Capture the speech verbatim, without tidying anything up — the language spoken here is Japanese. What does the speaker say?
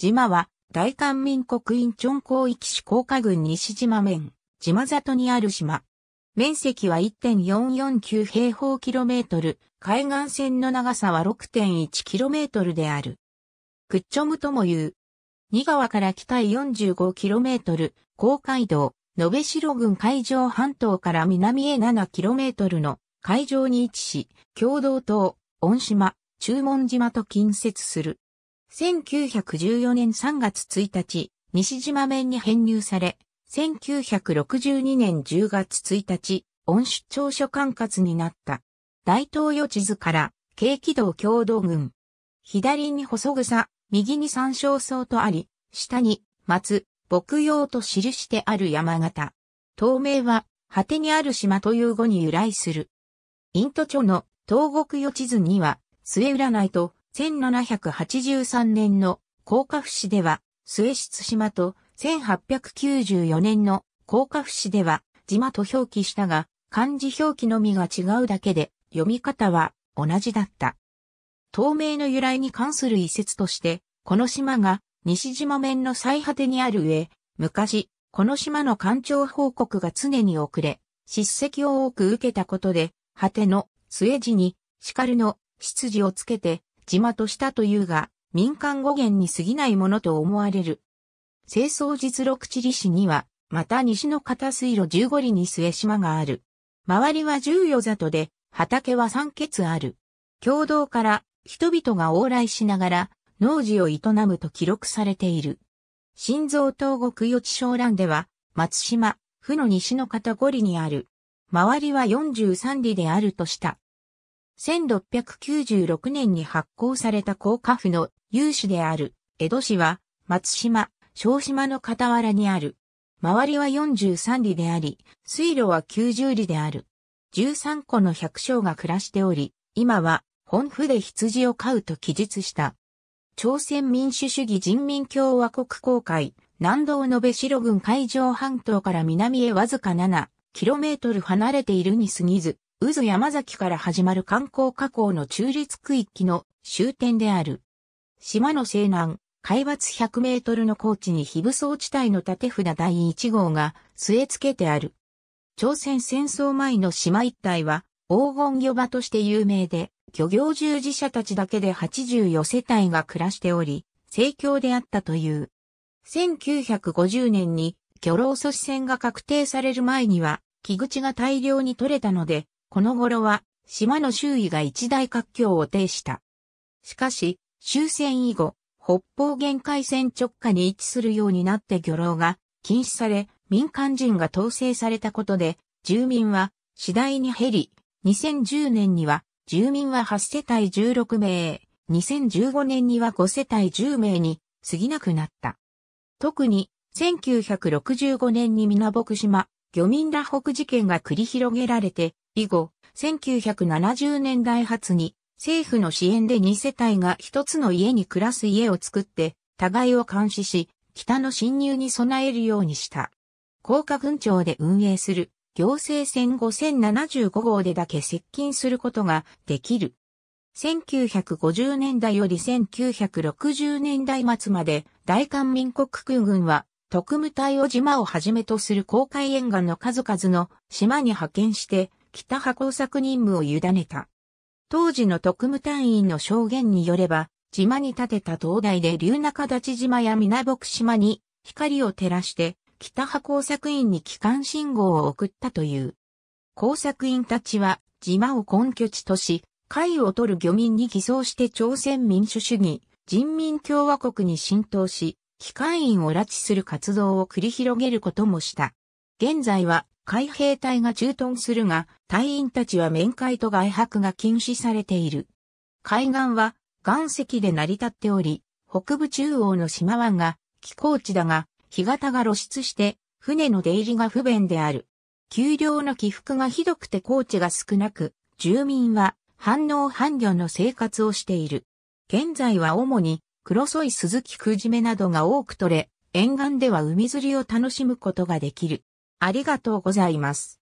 島は、大韓民国インチョン広域市江華郡西島面、島里にある島。面積は いってんよんよんきゅう 平方キロメートル、海岸線の長さは ろくてんいち キロメートルである。クッチョムともいう。仁川から北へ よんじゅうご キロメートル、江海道、延城郡海上半島から南へ なな キロメートルの海上に位置し、共同島、恩島、中門島と近接する。せんきゅうひゃくじゅうよねんさんがつついたち、西島面に編入され、せんきゅうひゃくろくじゅうにねんじゅうがつついたち、恩首長所管轄になった。大東予地図から、京畿道共同郡。左に細草、右に山椒草とあり、下に、松、牧陽と記してある山形。島名は、果てにある島という語に由来する。イントチョの東国予地図には、末占いと、せんななひゃくはちじゅうさんねんの江華府市では、末室島と、せんはっぴゃくきゅうじゅうよねんの江華府市では島と表記したが、漢字表記のみが違うだけで読み方は同じだった。島名の由来に関する一説として、この島が西島面の最果てにある上、昔、この島の干潮報告が常に遅れ、叱責を多く受けたことで、果ての末字に叱るの出自をつけて島としたというが、民間語源に過ぎないものと思われる。清掃実録地理史には、また西の片水路じゅうご里に末島がある。周りは十余里で、畑はさんけつある。共同から人々が往来しながら農事を営むと記録されている。新蔵東国予地小覧では、松島、府の西の片ご里にある。周りはよんじゅうさん里であるとした。せんろっぴゃくきゅうじゅうろくねんに発行された江華府の有志である、江戸市は、松島、小島の傍らにある。周りはよんじゅうさん里であり、水路はきゅうじゅう里である。じゅうさんこの百姓が暮らしており、今は本府で羊を飼うと記述した。朝鮮民主主義人民共和国公海、南道延城郡海上半島から南へわずか ななキロメートル 離れているに過ぎず、宇津山崎から始まる観光河口の中立区域の終点である。島の西南、海抜ひゃくメートルの高地に非武装地帯の立札だいいち号が据え付けてある。朝鮮戦争前の島一帯は黄金漁場として有名で、漁業従事者たちだけではちじゅうよん世帯が暮らしており、盛況であったという。せんきゅうひゃくごじゅうねんに漁労阻止線が確定される前には、木口が大量に取れたので、この頃は島の周囲が一大活況を呈した。しかし、終戦以後、北方限界線直下に位置するようになって漁労が禁止され、民間人が統制されたことで、住民は次第に減り、にせんじゅうねんには住民ははち世帯じゅうろく名、にせんじゅうごねんにはご世帯じゅう名に過ぎなくなった。特に、せんきゅうひゃくろくじゅうごねんに皆牧島、漁民ら北事件が繰り広げられて、以後、せんきゅうひゃくななじゅうねんだい初に、政府の支援でに世帯が一つの家に暮らす家を作って、互いを監視し、北の侵入に備えるようにした。江華郡庁で運営する、行政船ごせんななじゅうご号でだけ接近することができる。せんきゅうひゃくごじゅうねんだいよりせんきゅうひゃくろくじゅうねんだい末まで、大韓民国空軍は、特務隊を島をはじめとする黄海沿岸の数々の島に派遣して、北派工作任務を委ねた。当時の特務隊員の証言によれば、島に建てた灯台で竜中立島や皆牧島に光を照らして、北派工作員に帰還信号を送ったという。工作員たちは、島を根拠地とし、海を取る漁民に偽装して朝鮮民主主義、人民共和国に浸透し、帰還員を拉致する活動を繰り広げることもした。現在は、海兵隊が駐屯するが、隊員たちは面会と外泊が禁止されている。海岸は岩石で成り立っており、北部中央の島湾が寄港地だが、干潟が露出して、船の出入りが不便である。丘陵の起伏がひどくて耕地が少なく、住民は半農半漁の生活をしている。現在は主に黒ソイスズキクジメなどが多く取れ、沿岸では海釣りを楽しむことができる。ありがとうございます。